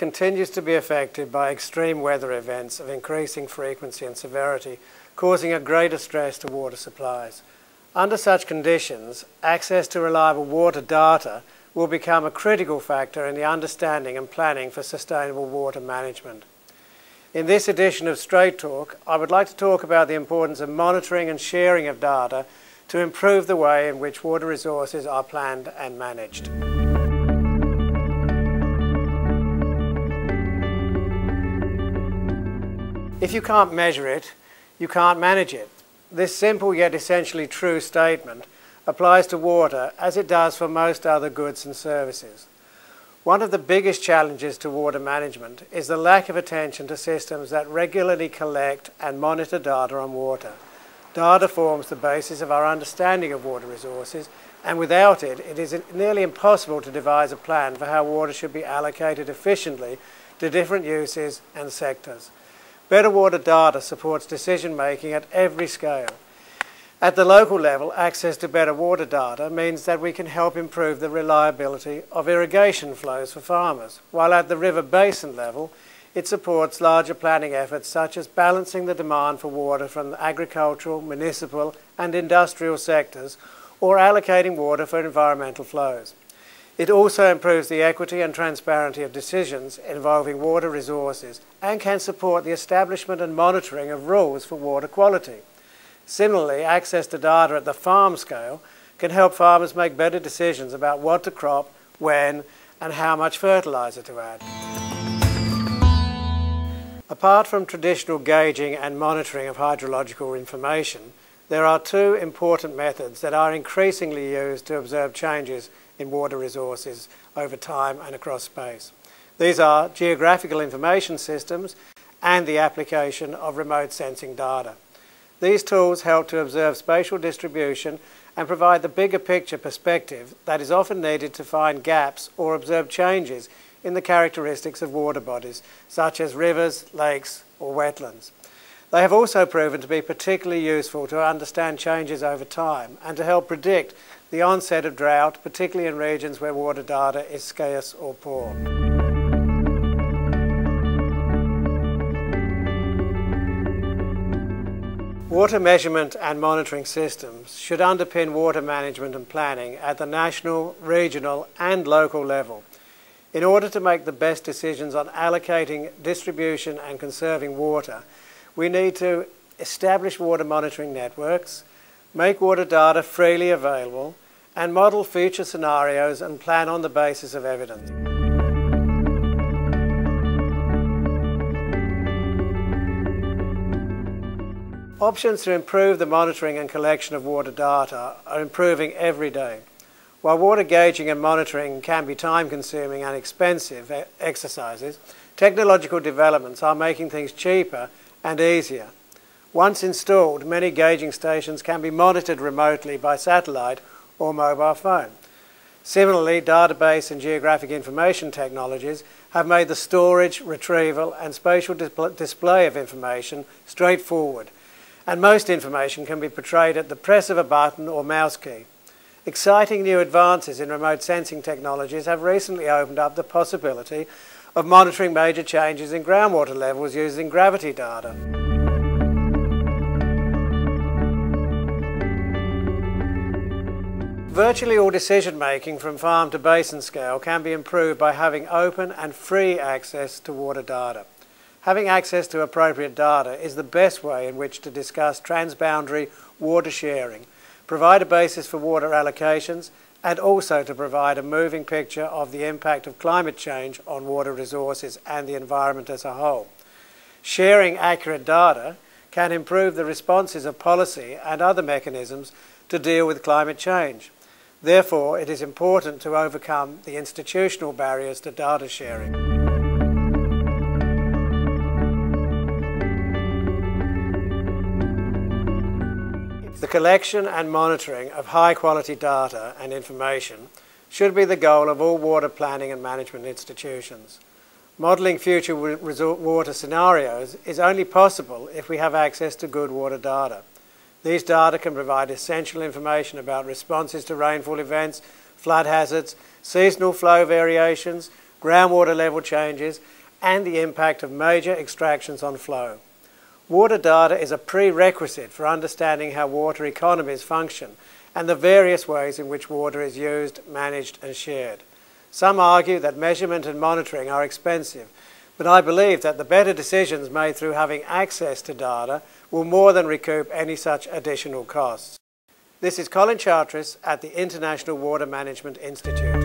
continues to be affected by extreme weather events of increasing frequency and severity, causing a greater stress to water supplies. Under such conditions, access to reliable water data will become a critical factor in the understanding and planning for sustainable water management. In this edition of Straight Talk, I would like to talk about the importance of monitoring and sharing of data to improve the way in which water resources are planned and managed. If you can't measure it, you can't manage it. This simple yet essentially true statement applies to water as it does for most other goods and services. One of the biggest challenges to water management is the lack of attention to systems that regularly collect and monitor data on water. Data forms the basis of our understanding of water resources, and without it, it is nearly impossible to devise a plan for how water should be allocated efficiently to different uses and sectors. Better water data supports decision-making at every scale. At the local level, access to better water data means that we can help improve the reliability of irrigation flows for farmers, while at the river basin level, it supports larger planning efforts such as balancing the demand for water from the agricultural, municipal and industrial sectors, or allocating water for environmental flows. It also improves the equity and transparency of decisions involving water resources and can support the establishment and monitoring of rules for water quality. Similarly, access to data at the farm scale can help farmers make better decisions about what to crop, when, and how much fertilizer to add. Apart from traditional gauging and monitoring of hydrological information, there are two important methods that are increasingly used to observe changes in water resources over time and across space. These are geographical information systems and the application of remote sensing data. These tools help to observe spatial distribution and provide the bigger picture perspective that is often needed to find gaps or observe changes in the characteristics of water bodies, such as rivers, lakes, or wetlands. They have also proven to be particularly useful to understand changes over time and to help predict the onset of drought, particularly in regions where water data is scarce or poor. Water measurement and monitoring systems should underpin water management and planning at the national, regional and local level. In order to make the best decisions on allocating, distribution and conserving water, we need to establish water monitoring networks, make water data freely available and model future scenarios and plan on the basis of evidence. Options to improve the monitoring and collection of water data are improving every day. While water gauging and monitoring can be time-consuming and expensive exercises, technological developments are making things cheaper and easier. Once installed, many gauging stations can be monitored remotely by satellite or mobile phone. Similarly, database and geographic information technologies have made the storage, retrieval and spatial display of information straightforward, and most information can be portrayed at the press of a button or mouse key. Exciting new advances in remote sensing technologies have recently opened up the possibility of monitoring major changes in groundwater levels using gravity data. Virtually all decision-making from farm to basin scale can be improved by having open and free access to water data. Having access to appropriate data is the best way in which to discuss transboundary water sharing, provide a basis for water allocations, and also to provide a moving picture of the impact of climate change on water resources and the environment as a whole. Sharing accurate data can improve the responses of policy and other mechanisms to deal with climate change. Therefore, it is important to overcome the institutional barriers to data sharing. The collection and monitoring of high-quality data and information should be the goal of all water planning and management institutions. Modelling future water scenarios is only possible if we have access to good water data. These data can provide essential information about responses to rainfall events, flood hazards, seasonal flow variations, groundwater level changes, and the impact of major extractions on flow. Water data is a prerequisite for understanding how water economies function and the various ways in which water is used, managed and shared. Some argue that measurement and monitoring are expensive, but I believe that the better decisions made through having access to data will more than recoup any such additional costs. This is Colin Chartres at the International Water Management Institute.